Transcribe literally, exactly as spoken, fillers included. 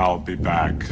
I'll be back.